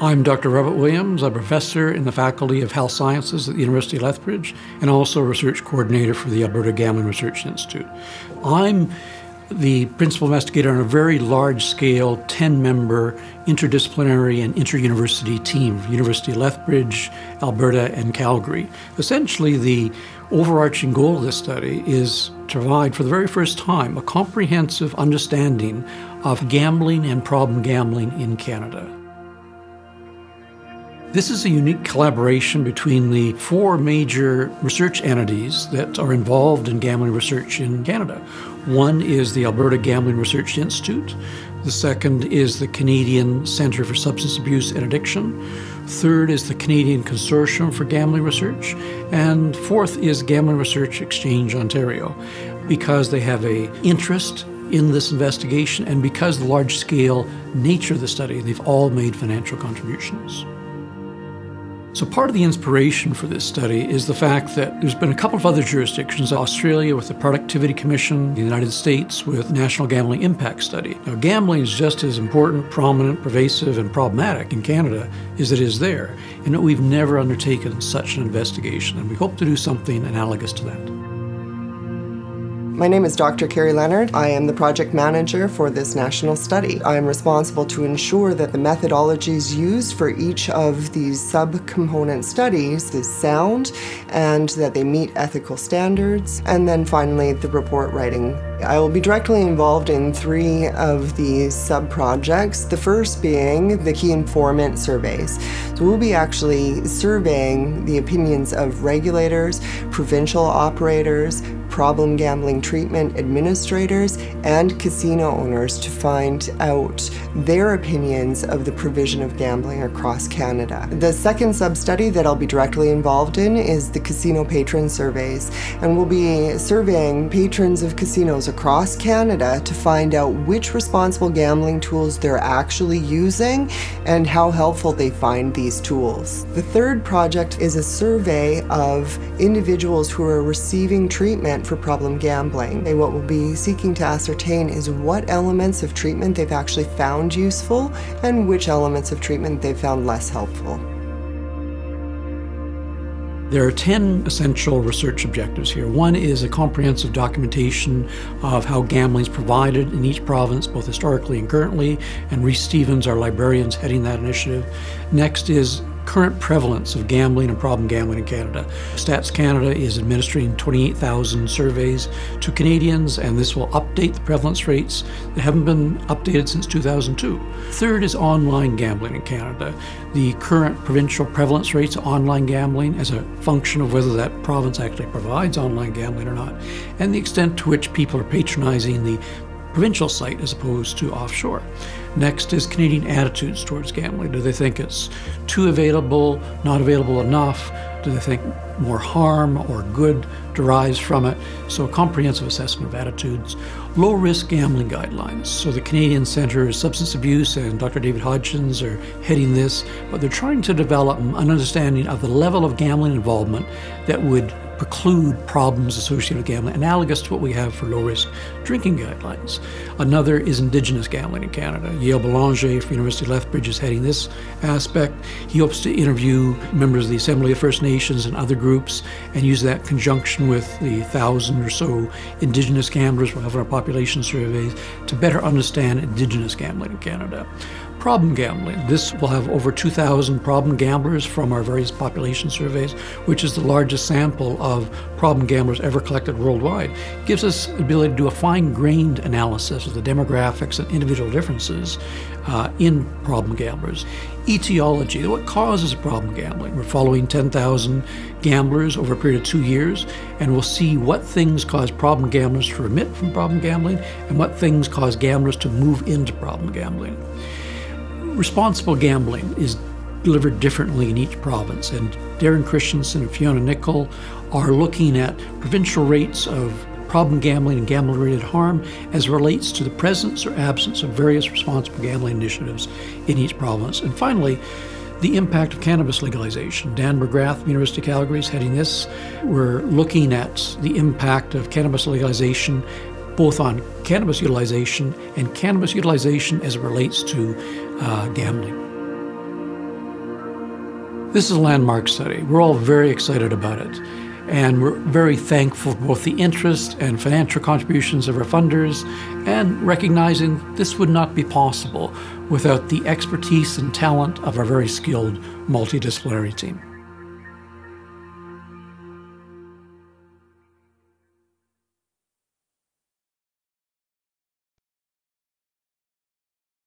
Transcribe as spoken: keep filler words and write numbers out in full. I'm Doctor Robert Williams. I'm a professor in the Faculty of Health Sciences at the University of Lethbridge and also research coordinator for the Alberta Gambling Research Institute. I'm the principal investigator on a very large-scale ten-member interdisciplinary and inter-university team from University of Lethbridge, Alberta, and Calgary. Essentially, the overarching goal of this study is to provide, for the very first time, a comprehensive understanding of gambling and problem gambling in Canada. This is a unique collaboration between the four major research entities that are involved in gambling research in Canada. One is the Alberta Gambling Research Institute. The second is the Canadian Centre for Substance Abuse and Addiction. Third is the Canadian Consortium for Gambling Research. And fourth is Gambling Research Exchange Ontario, because they have an interest in this investigation and because of the large-scale nature of the study, they've all made financial contributions. So part of the inspiration for this study is the fact that there's been a couple of other jurisdictions, Australia with the Productivity Commission, the United States with National Gambling Impact Study. Now, gambling is just as important, prominent, pervasive, and problematic in Canada as it is there, and that we've never undertaken such an investigation, and we hope to do something analogous to that. My name is Doctor Carrie Leonard. I am the project manager for this national study. I am responsible to ensure that the methodologies used for each of these sub-component studies is sound and that they meet ethical standards. And then finally, the report writing. I will be directly involved in three of the sub-projects, the first being the key informant surveys. So we'll be actually surveying the opinions of regulators, provincial operators, problem gambling treatment administrators, and casino owners to find out their opinions of the provision of gambling across Canada. The second sub-study that I'll be directly involved in is the casino patron surveys, and we'll be surveying patrons of casinos across Canada to find out which responsible gambling tools they're actually using and how helpful they find these tools. The third project is a survey of individuals who are receiving treatment for problem gambling. And what we'll be seeking to ascertain is what elements of treatment they've actually found useful and which elements of treatment they've found less helpful. There are ten essential research objectives here. One is a comprehensive documentation of how gambling is provided in each province, both historically and currently, and Rhys Stevens, our librarian, is heading that initiative. Next is current prevalence of gambling and problem gambling in Canada. Stats Canada is administering twenty-eight thousand surveys to Canadians, and this will update the prevalence rates that haven't been updated since two thousand two. Third is online gambling in Canada. The current provincial prevalence rates of online gambling as a function of whether that province actually provides online gambling or not, and the extent to which people are patronizing the provincial site as opposed to offshore. Next is Canadian attitudes towards gambling. Do they think it's too available, not available enough? Do they think more harm or good derives from it? So a comprehensive assessment of attitudes. Low-risk gambling guidelines. So the Canadian Centre for Substance Abuse and Doctor David Hodgins are heading this, but they're trying to develop an understanding of the level of gambling involvement that would preclude problems associated with gambling, analogous to what we have for low-risk drinking guidelines. Another is Indigenous gambling in Canada. Yale Boulanger from University of Lethbridge is heading this aspect. He hopes to interview members of the Assembly of First Nations and other groups and use that in conjunction with the thousand or so Indigenous gamblers we'll have in our population surveys to better understand Indigenous gambling in Canada. Problem gambling. This will have over two thousand problem gamblers from our various population surveys, which is the largest sample of problem gamblers ever collected worldwide. It gives us the ability to do a fine-grained analysis of the demographics and individual differences uh, in problem gamblers. Etiology, what causes problem gambling. We're following ten thousand gamblers over a period of two years, and we'll see what things cause problem gamblers to remit from problem gambling and what things cause gamblers to move into problem gambling. Responsible gambling is delivered differently in each province, and Darren Christensen and Fiona Nicol are looking at provincial rates of problem gambling and gambling-related harm as it relates to the presence or absence of various responsible gambling initiatives in each province. And finally, the impact of cannabis legalization. Dan McGrath, University of Calgary, is heading this. We're looking at the impact of cannabis legalization both on cannabis utilization and cannabis utilization as it relates to uh, gambling. This is a landmark study. We're all very excited about it. And we're very thankful for both the interest and financial contributions of our funders, and recognizing this would not be possible without the expertise and talent of our very skilled multidisciplinary team.